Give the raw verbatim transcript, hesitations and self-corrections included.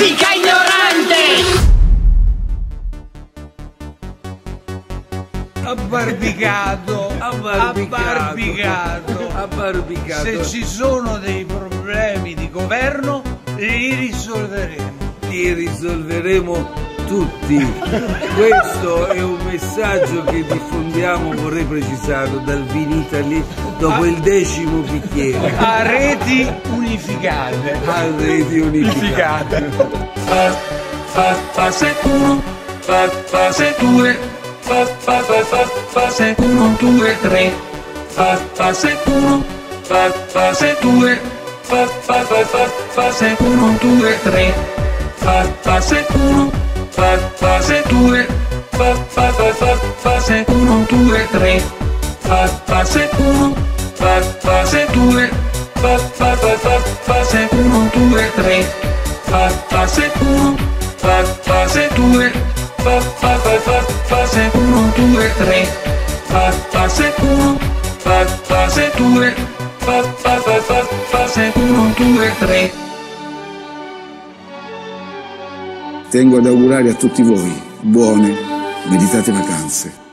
musica ignorante! Abbarbicato, abbarbicato, abbarbicato. Se ci sono dei problemi di governo, li risolveremo. Li risolveremo tutti. Questo è un messaggio che diffondiamo, vorrei precisarlo, dal Vinitaly dopo a... il decimo bicchiere. A reti unificate. A reti unificate. Fa, fa, fase uno, fa, fase due, fa, fa, fa, fa, fase uno, due, tre, fa, fase uno, fa, fase due, fa, fa, fa, fa, fase uno, due, tre, fa, fase uno, fa, fase due, fa, fa, fa, fa, fase uno, due, tre, fa, fase uno, fa, fase due, fa, fa, fa, fa, fase uno, due, tre, fa, fase uno, fa, fase due, fa, fa, fa, fa, fase uno, due, tre, fa, fase uno, fa, fase due, fa, fa, fa, fa, fase uno, due, tre. Tengo ad augurare a tutti voi buone, meditate vacanze.